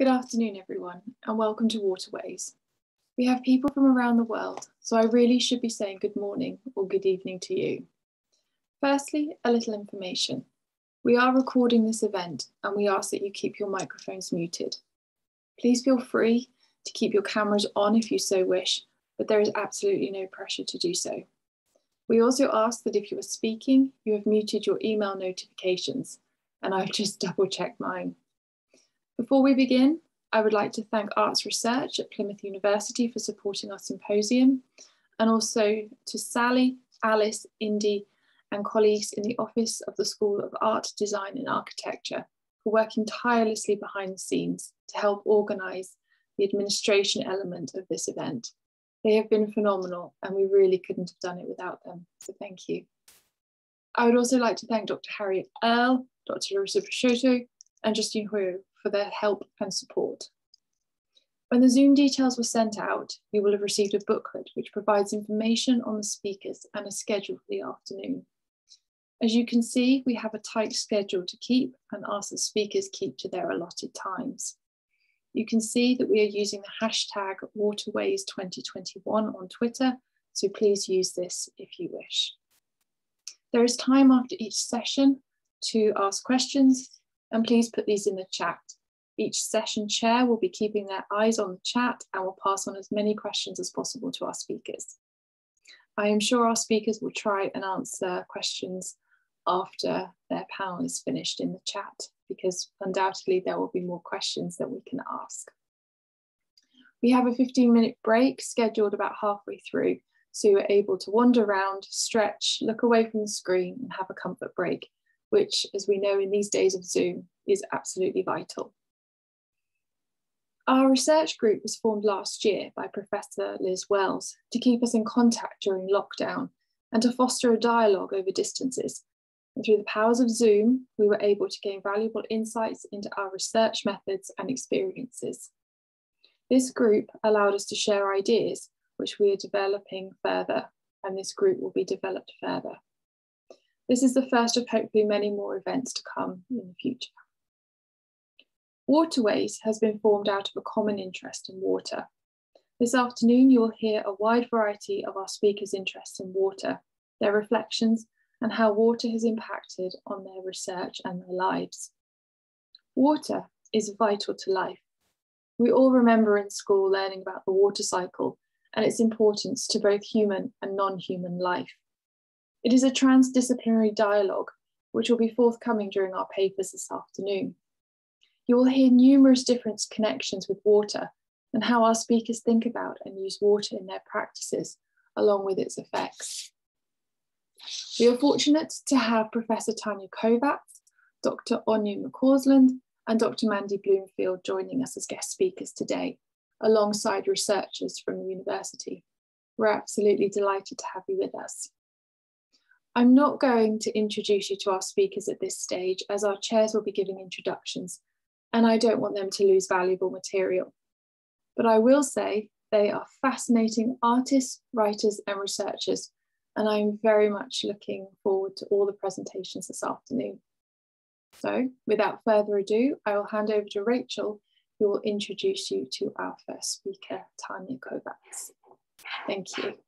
Good afternoon, everyone, and welcome to Waterways. We have people from around the world, so I really should be saying good morning or good evening to you. Firstly, a little information. We are recording this event and we ask that you keep your microphones muted. Please feel free to keep your cameras on if you so wish, but there is absolutely no pressure to do so. We also ask that if you are speaking, you have muted your email notifications, and I've just double-checked mine. Before we begin, I would like to thank Arts Research at Plymouth University for supporting our symposium, and also to Sally, Alice, Indy, and colleagues in the Office of the School of Art, Design, and Architecture for working tirelessly behind the scenes to help organise the administration element of this event. They have been phenomenal and we really couldn't have done it without them, so thank you. I would also like to thank Dr. Harriet Earle, Dr. Larissa Prashoto, and Justine Huyo for their help and support. When the Zoom details were sent out, you will have received a booklet which provides information on the speakers and a schedule for the afternoon. As you can see, we have a tight schedule to keep and ask that speakers keep to their allotted times. You can see that we are using the hashtag Waterways2021 on Twitter, so please use this if you wish. There is time after each session to ask questions, and please put these in the chat. Each session chair will be keeping their eyes on the chat and will pass on as many questions as possible to our speakers. I am sure our speakers will try and answer questions after their panel is finished in the chat, because undoubtedly there will be more questions that we can ask. We have a 15-minute break scheduled about halfway through, so you're able to wander around, stretch, look away from the screen and have a comfort break, which, as we know in these days of Zoom, is absolutely vital. Our research group was formed last year by Professor Liz Wells to keep us in contact during lockdown and to foster a dialogue over distances. And through the powers of Zoom, we were able to gain valuable insights into our research methods and experiences. This group allowed us to share ideas, which we are developing further, and this group will be developed further. This is the first of hopefully many more events to come in the future. Waterways has been formed out of a common interest in water. This afternoon, you will hear a wide variety of our speakers' interests in water, their reflections, and how water has impacted on their research and their lives. Water is vital to life. We all remember in school learning about the water cycle and its importance to both human and non-human life. It is a transdisciplinary dialogue which will be forthcoming during our papers this afternoon. You will hear numerous different connections with water and how our speakers think about and use water in their practices, along with its effects. We are fortunate to have Professor Tania Kovats, Dr. Onya McCausland, and Dr. Mandy Bloomfield joining us as guest speakers today, alongside researchers from the university. We're absolutely delighted to have you with us. I'm not going to introduce you to our speakers at this stage, as our chairs will be giving introductions, and I don't want them to lose valuable material. But I will say they are fascinating artists, writers, and researchers, and I'm very much looking forward to all the presentations this afternoon. So without further ado, I will hand over to Rachel, who will introduce you to our first speaker, Tania Kovats. Thank you.